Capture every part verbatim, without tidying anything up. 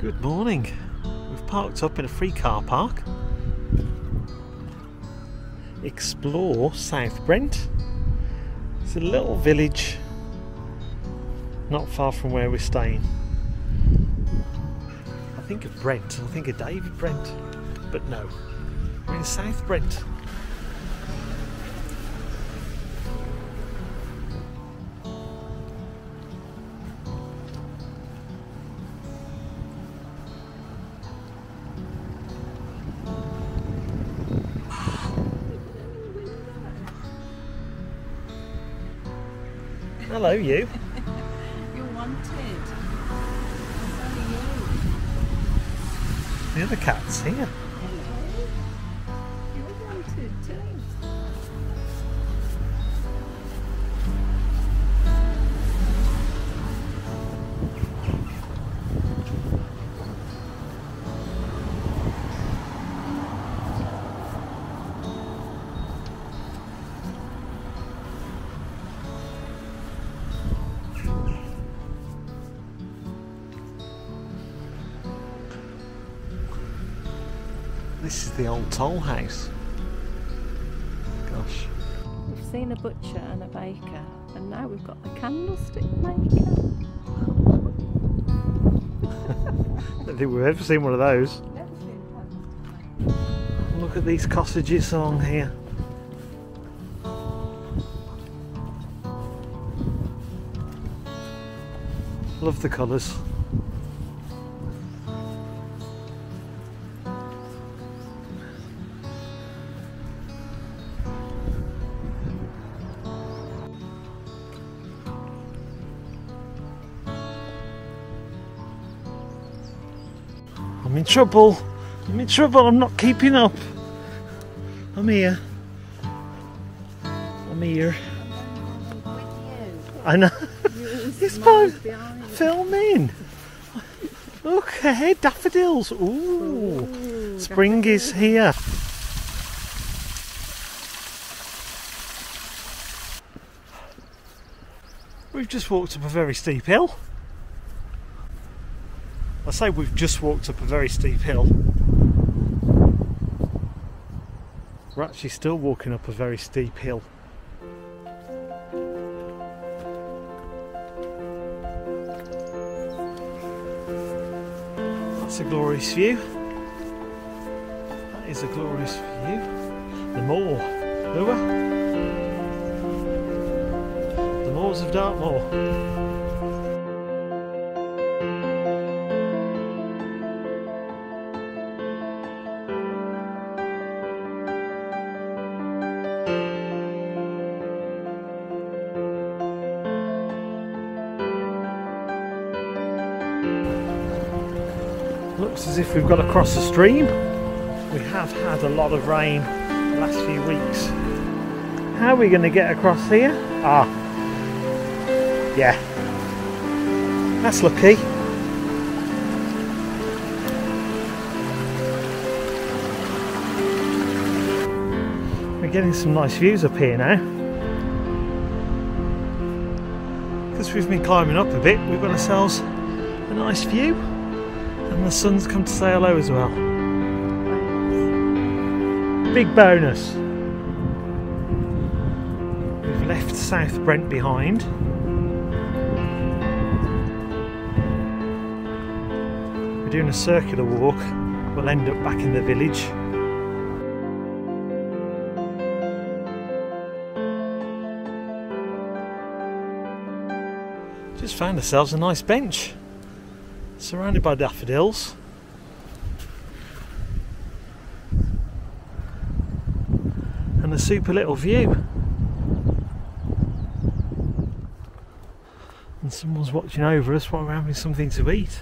Good morning. We've parked up in a free car park. Explore South Brent. It's a little village not far from where we're staying. I think of Brent, I think of David Brent, but no, we're in South Brent. Hello, you. You're wanted. How are you? The other cat's here. Hello. You're wanted too. This is the old toll house. Gosh. We've seen a butcher and a baker, and now we've got the candlestick maker. I don't think we've ever seen one of those. Never seen a candlestick maker. Look at these cottages along here. Love the colours. I'm in trouble, I'm in trouble, I'm not keeping up. I'm here. I'm here. I know. It's fun. Filming. Look ahead, daffodils. Ooh. Ooh, spring daffodils is here. We've just walked up a very steep hill. I say we've just walked up a very steep hill. We're actually still walking up a very steep hill. That's a glorious view. That is a glorious view. The moor, Lua. The moors of Dartmoor. Looks as if we've got to cross a stream. We have had a lot of rain the last few weeks. How are we going to get across here? Ah, yeah, that's lucky. We're getting some nice views up here now. Because we've been climbing up a bit, we've got ourselves a nice view. And the sun's come to say hello as well. Big bonus. We've left South Brent behind. We're doing a circular walk. We'll end up back in the village. Just found ourselves a nice bench. Surrounded by daffodils. And a super little view. And someone's watching over us while we're having something to eat.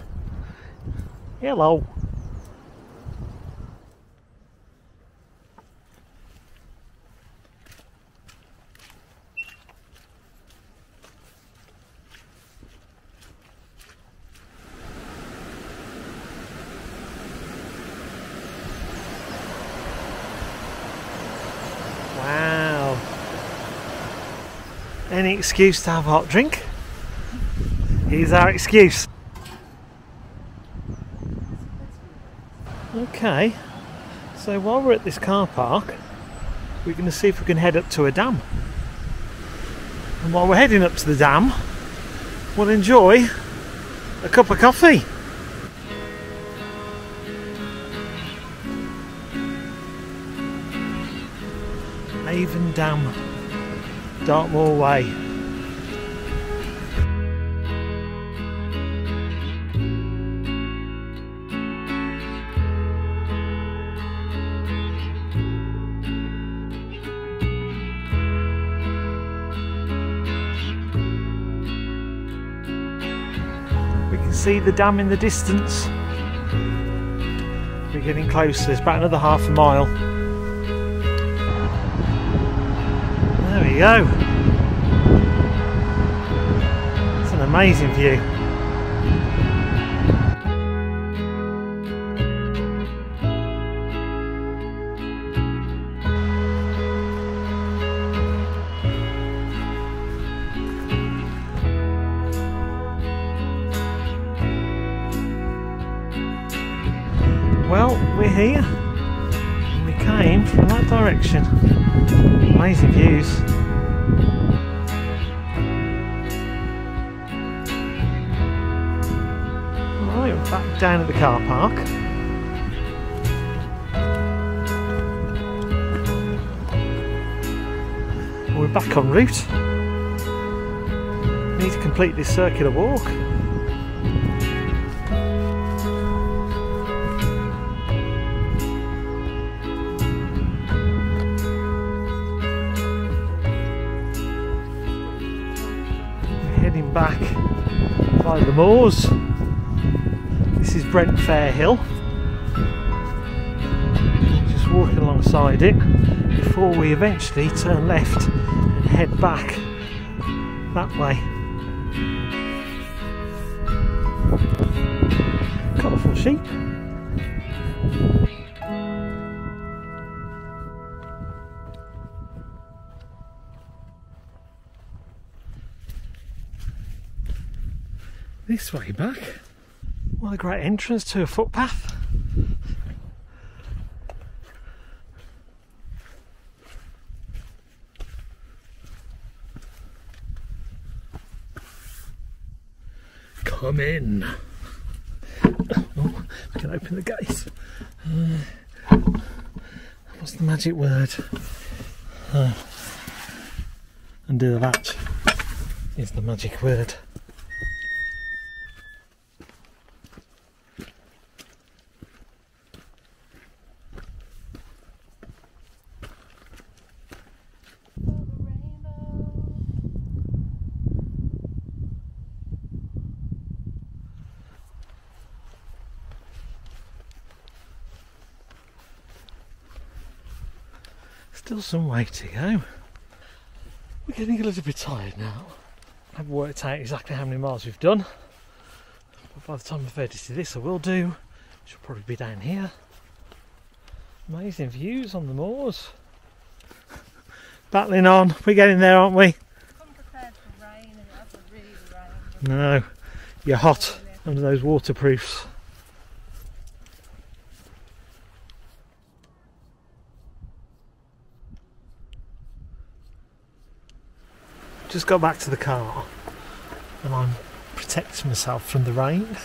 Hello. Any excuse to have a hot drink is our excuse. Okay, so while we're at this car park, we're going to see if we can head up to a dam. And while we're heading up to the dam, we'll enjoy a cup of coffee. Avon Dam, Dartmoor way. See the dam in the distance. We're getting closer, it's about another half a mile. There we go. It's an amazing view. Well, we're here, and we came from that direction. Amazing views. Right, we're back down at the car park. We're back en route. We need to complete this circular walk. Back by the moors. This is Brent Fair Hill. Just walking alongside it before we eventually turn left and head back that way. Colourful sheep. This way back. What a great entrance to a footpath. Come in. Oh, I can open the gate. Uh, what's the magic word? Uh, undo the latch is the magic word. Still some way to go. We're getting a little bit tired now. I haven't worked out exactly how many miles we've done, but by the time I've edited this I will do, which will probably be down here. Amazing views on the moors. Battling on, we're getting there, aren't we? Come prepared for rain, and it hasn't really rained. No, you're hot under those waterproofs. Just got back to the car and I'm protecting myself from the rain.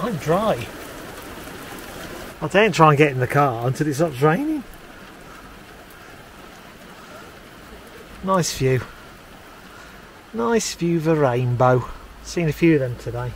I'm dry. I don't try and get in the car until it stops raining. Nice view. Nice view of a rainbow. Seen a few of them today.